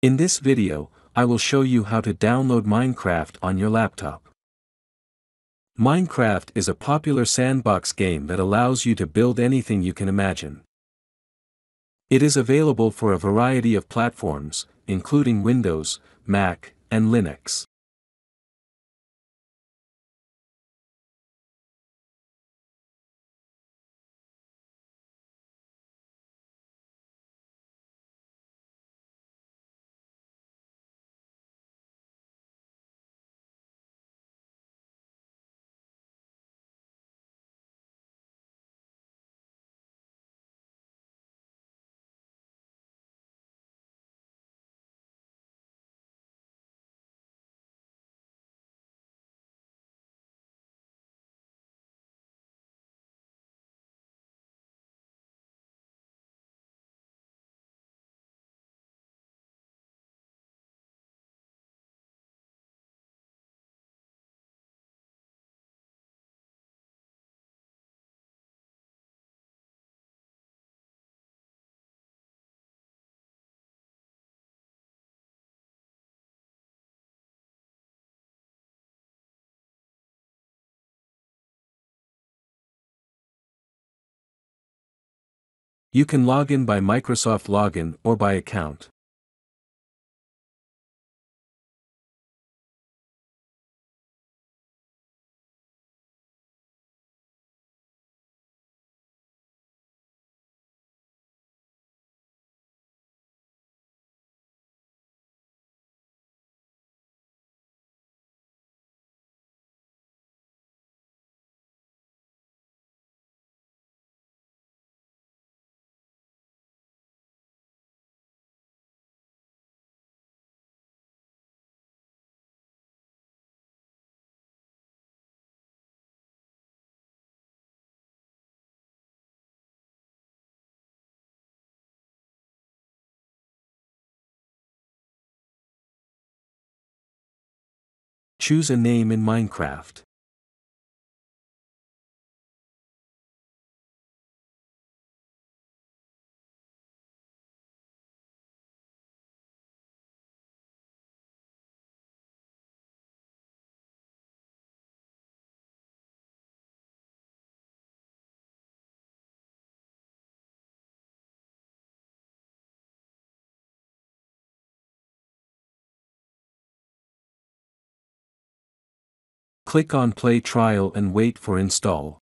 In this video, I will show you how to download Minecraft on your laptop. Minecraft is a popular sandbox game that allows you to build anything you can imagine. It is available for a variety of platforms, including Windows, Mac, and Linux. You can log in by Microsoft Login or by account. Choose a name in Minecraft. Click on Play Trial and wait for install.